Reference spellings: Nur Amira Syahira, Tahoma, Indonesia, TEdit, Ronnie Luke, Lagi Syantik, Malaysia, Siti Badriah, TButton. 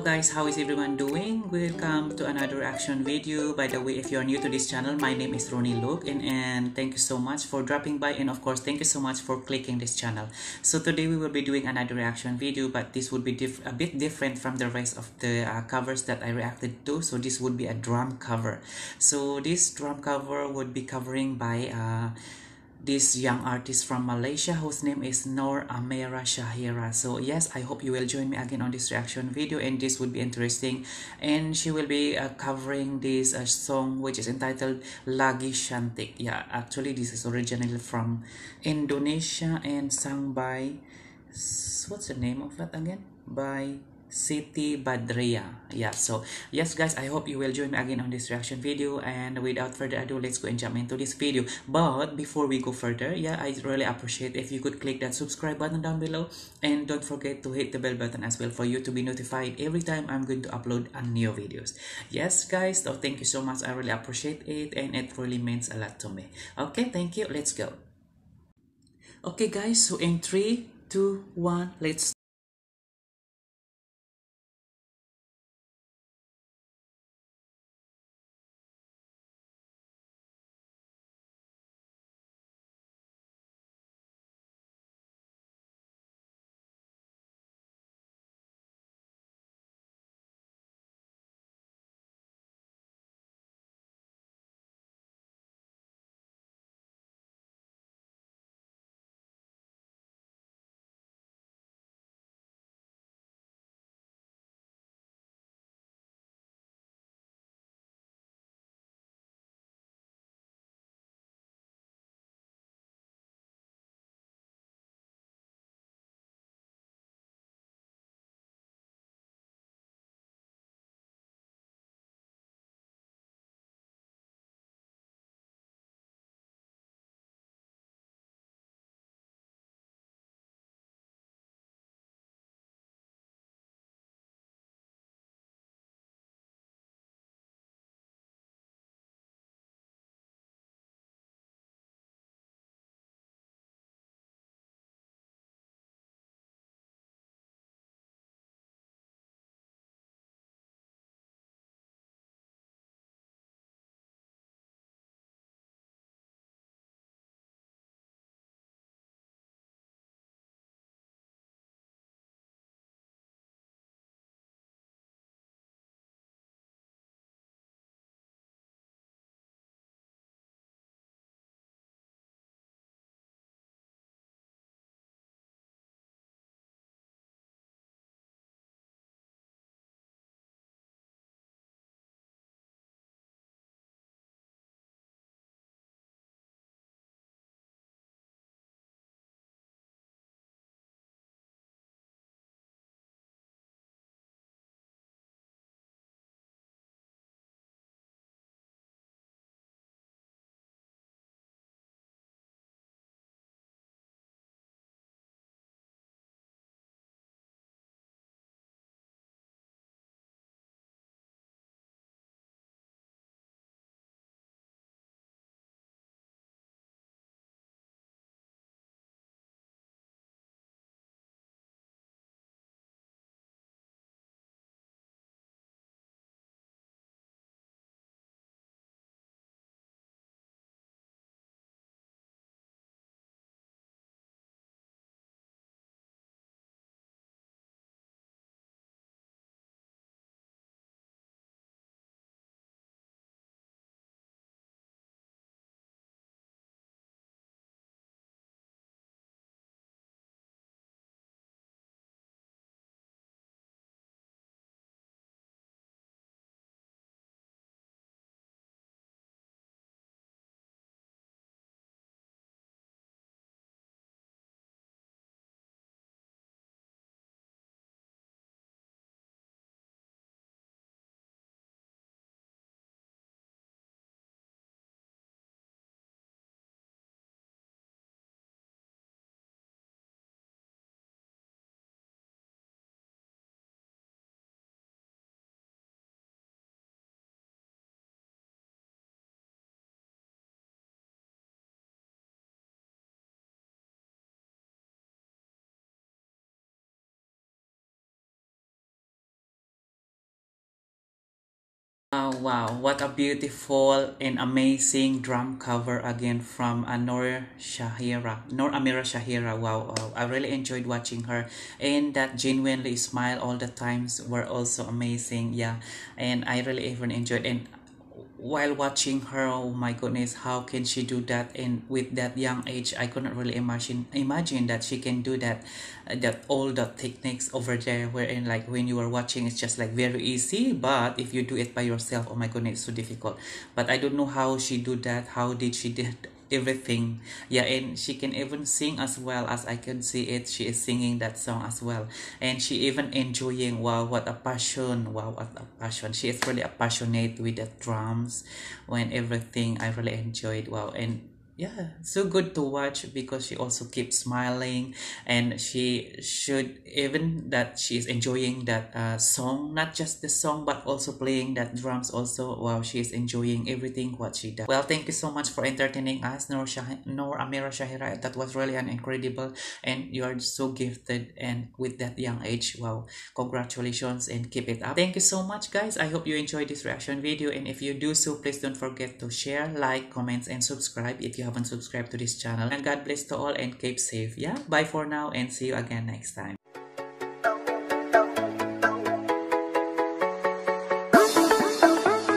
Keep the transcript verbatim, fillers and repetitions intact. guys, how is everyone doing? Welcome to another action video. By the way, if you're new to this channel, my name is Ronnie Luke, and, and thank you so much for dropping by, and of course thank you so much for clicking this channel. So today we will be doing another reaction video, but this would be diff a bit different from the rest of the uh, covers that I reacted to. So this would be a drum cover. So this drum cover would be covering by uh, this young artist from Malaysia whose name is Nur Amira Syahira. So yes, I hope you will join me again on this reaction video, and this would be interesting. And she will be uh, covering this uh, song which is entitled Lagi Syantik. Yeah, actually this is originally from Indonesia and sung by, what's the name of that again? By Siti Badriah. Yeah, so yes guys, I hope you will join me again on this reaction video, and without further ado, let's go and jump into this video. But before we go further, yeah, I really appreciate if you could click that subscribe button down below, and don't forget to hit the bell button as well for you to be notified every time I'm going to upload a new videos. Yes guys, so thank you so much, I really appreciate it, and it really means a lot to me. Okay, thank you, let's go. Okay guys, so in three, two, one, let's. Uh, wow, what a beautiful and amazing drum cover again from uh, Nur Syahira, Nur Amira Syahira. Wow, uh, I really enjoyed watching her, and that genuinely smile all the times were also amazing. Yeah, and I really even enjoyed, and while watching her, oh my goodness, how can she do that? And with that young age, I couldn't really imagine imagine that she can do that, uh, that all the techniques over there, wherein like when you are watching, it's just like very easy, but if you do it by yourself, oh my goodness, it's so difficult. But I don't know how she do that, how did she did everything. Yeah, and she can even sing as well, as I can see it, she is singing that song as well, and she even enjoying. Wow, what a passion. Wow, what a passion. She is really passionate with the drums when everything. I really enjoyed. Wow. And yeah, so good to watch, because she also keeps smiling, and she should, even that she is enjoying that uh, song, not just the song but also playing that drums also. Wow, she is enjoying everything what she does. Well, thank you so much for entertaining us, Nur, Nur Amira Syahira. That was really an incredible, and you are so gifted, and with that young age. Wow, congratulations and keep it up. Thank you so much, guys. I hope you enjoyed this reaction video, and if you do so, please don't forget to share, like, comment, and subscribe if you have haven't subscribed to this channel. And God bless to all, and keep safe. Yeah, bye for now, and see you again next time.